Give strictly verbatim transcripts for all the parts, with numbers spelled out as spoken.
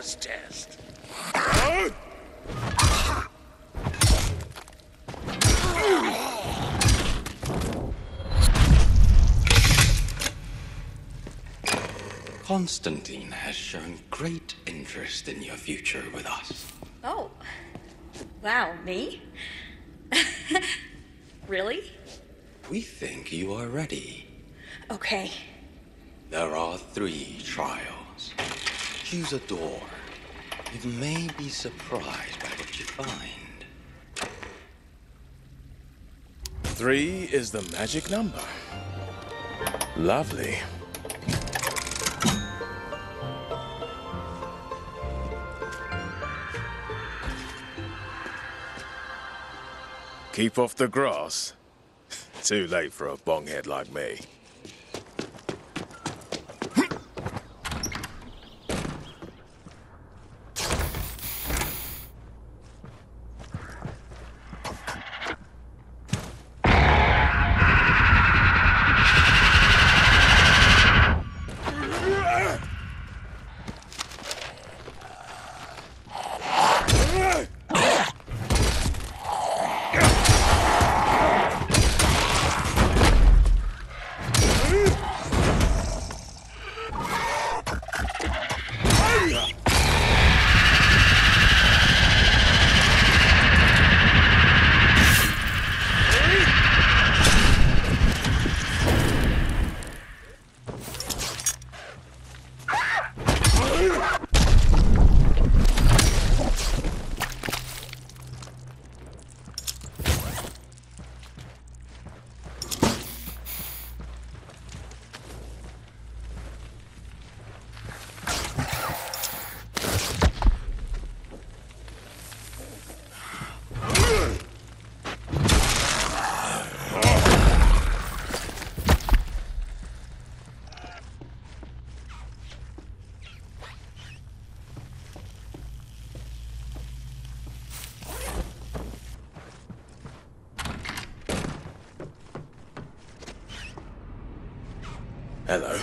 litmus test. Constantine has shown great interest in your future with us. Oh. Wow, me? Really? We think you are ready. Okay. There are three trials. Choose a door. You may be surprised by what you find. Three is the magic number. Lovely. Keep off the grass. Too late for a bonghead like me. Hello.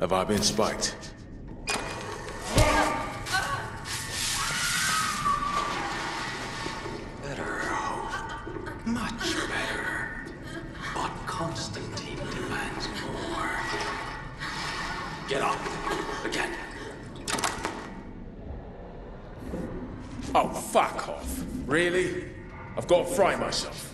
Have I been spiked? Better hope. Much better. But Constantine demands more. Get up. Again. Oh, fuck off. Really? I've got to fry myself.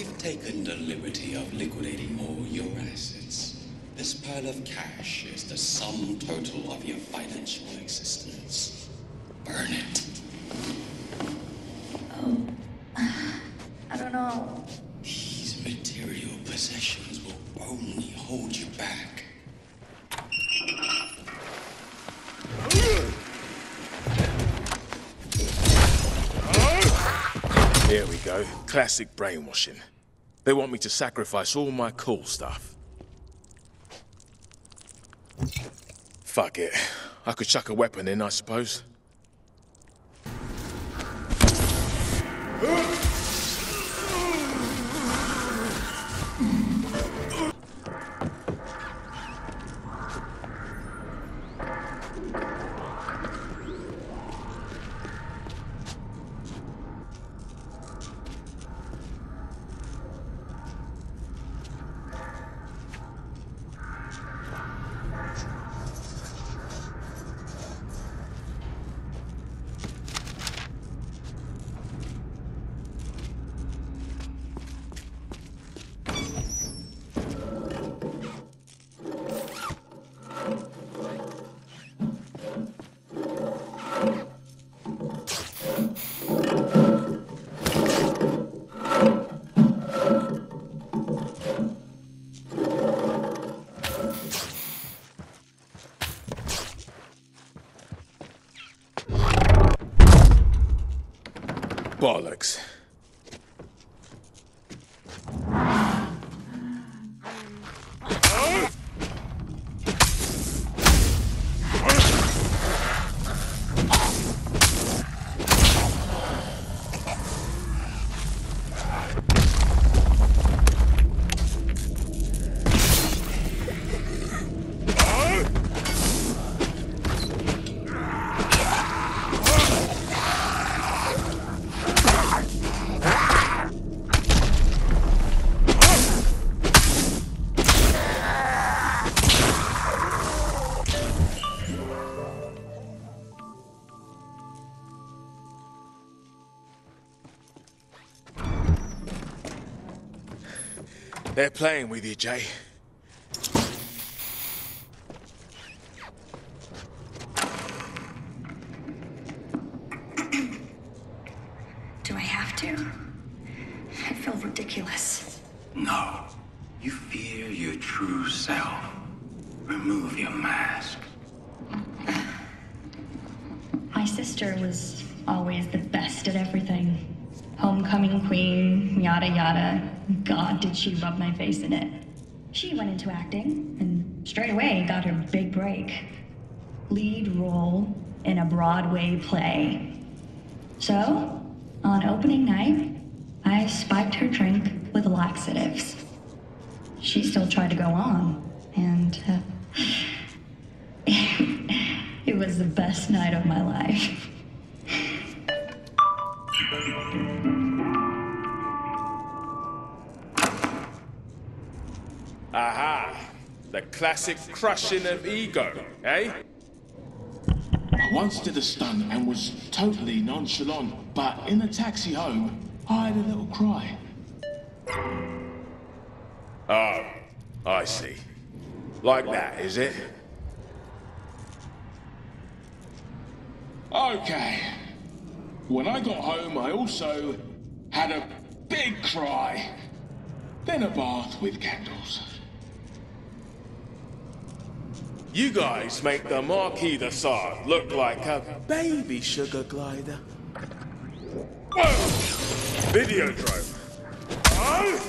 We've taken the liberty of liquidating all your assets. This pile of cash is the sum total of your financial existence. Burn it. Oh, I don't know. These material possessions will only hold you back. Here we go. Classic brainwashing. They want me to sacrifice all my cool stuff. Fuck it. I could chuck a weapon in, I suppose. Bollocks. They're playing with you, Jay. Do I have to? I feel ridiculous. No. You fear your true self. Remove your mask. My sister was always the best at everything. Homecoming queen, yada yada. God, did she rub my face in it. She went into acting and straight away got her big break. Lead role in a Broadway play. So, on opening night, I spiked her drink with laxatives. She still tried to go on, and uh, it was the best night of my life. Aha! The classic crushing of ego, eh? I once did a stunt and was totally nonchalant, but in the taxi home, I had a little cry. Oh, I see. Like that, is it? Okay. When I got home, I also had a big cry, then a bath with candles. You guys make the Marquis de Sade look like a baby sugar glider. Whoa! Videodrome. Oh!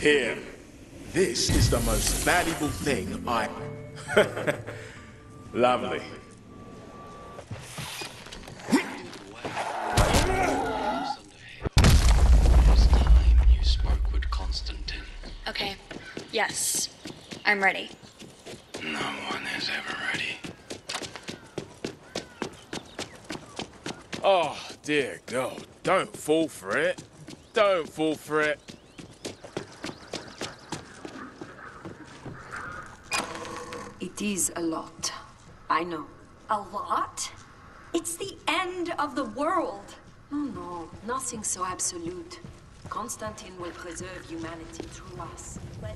Here. This is the most valuable thing I... Lovely. Okay. Yes. I'm ready. No one is ever ready. Oh, dear God. Don't fall for it. Don't fall for it. It is a lot. I know. A lot? It's the end of the world. No, no. Nothing so absolute. Constantine will preserve humanity through us. But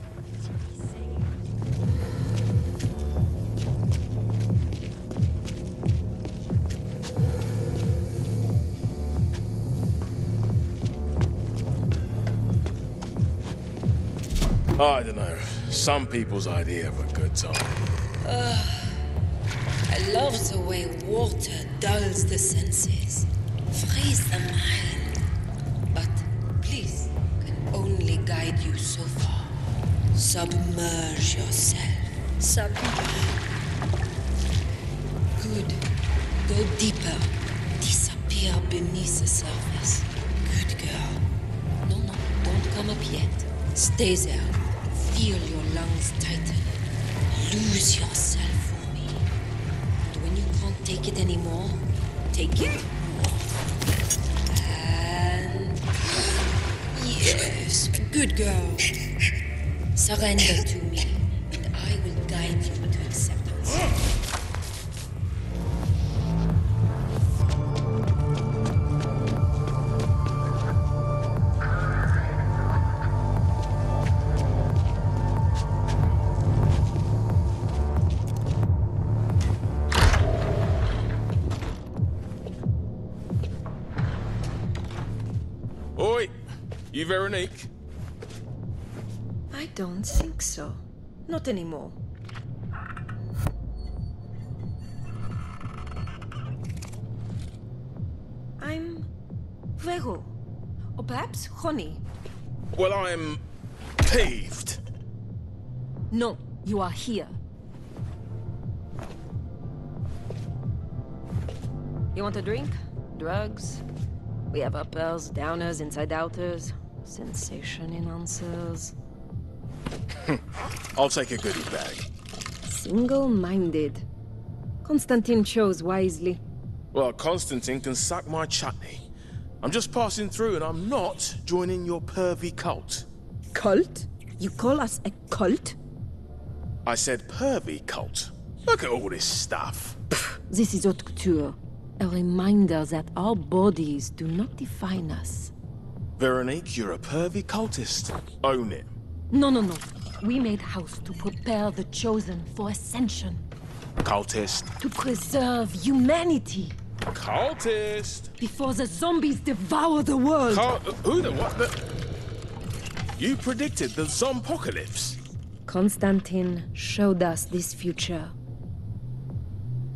I don't know. Some people's idea of a good time. Uh, I love the way water dulls the senses, frees the mind. But please, can only guide you so far. Submerge yourself. Submerge. Good. Go deeper. Disappear beneath the surface. Good girl. No, no, don't come up yet. Stay there. Feel your lungs tighten. Lose yourself for me. And when you can't take it anymore, take it more. And... yes, good girl. Surrender to me, and I will guide you to acceptance. You Veronique? I don't think so. Not anymore. I'm... Vero. Or perhaps Honey. Well, I'm... peeved. No, you are here. You want a drink? Drugs? We have uppers, downers, inside-outers. Sensation in answers. I'll take a goodie bag. Single-minded. Constantine chose wisely. Well, Constantine can suck my chutney. I'm just passing through and I'm not joining your pervy cult. Cult? You call us a cult? I said pervy cult. Look at all this stuff. Pff, this is haute couture. A reminder that our bodies do not define us. Veronique, you're a pervy cultist. Own it. No, no, no. We made house to prepare the chosen for ascension. Cultist. To preserve humanity. Cultist. Before the zombies devour the world. Cult who the what the... You predicted the zompocalypse. Constantine showed us this future.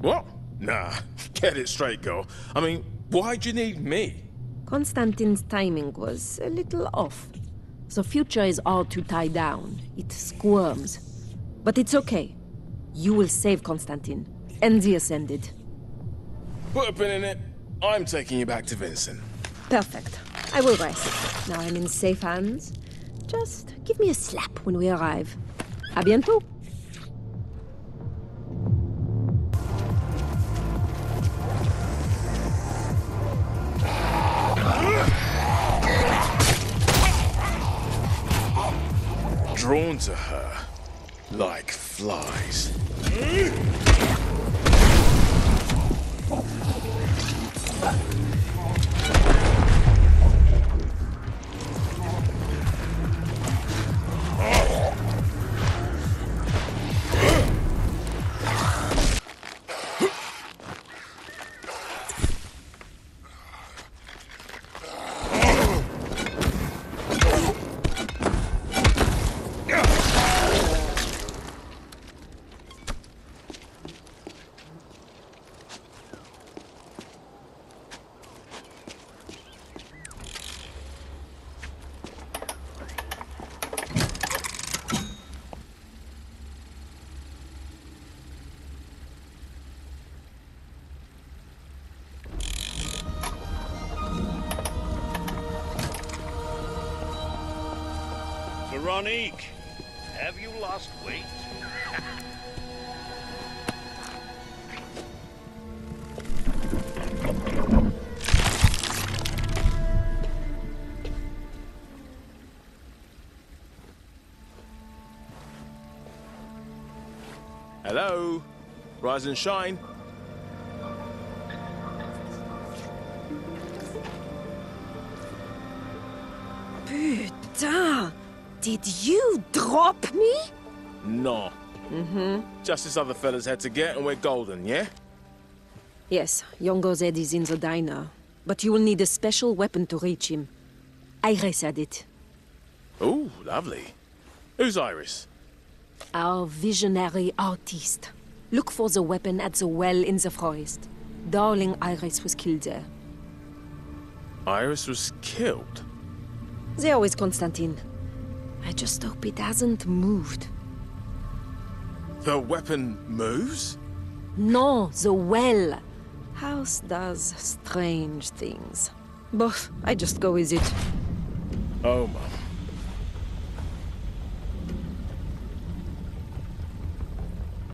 What? Nah, get it straight, girl. I mean, why'd you need me? Constantine's timing was a little off. The future is all too tied down. It squirms. But it's okay. You will save Constantine. And the Ascended. Put a pin in it. I'm taking you back to Vincent. Perfect. I will rest. Now I'm in safe hands. Just give me a slap when we arrive. A bientôt. Drawn to her like flies. Veronique, have you lost weight? Hello? Rise and shine. Putain! Did you drop me? No. Mm-hmm. Just this other fella's had to get and we're golden, yeah? Yes, Yongo's head is in the diner. But you will need a special weapon to reach him. Iris had it. Ooh, lovely. Who's Iris? Our visionary artist. Look for the weapon at the well in the forest. Darling Iris was killed there. Iris was killed? There was Constantine. I just hope it hasn't moved. The weapon moves? No, the well. House does strange things. But I just go with it. Oh my.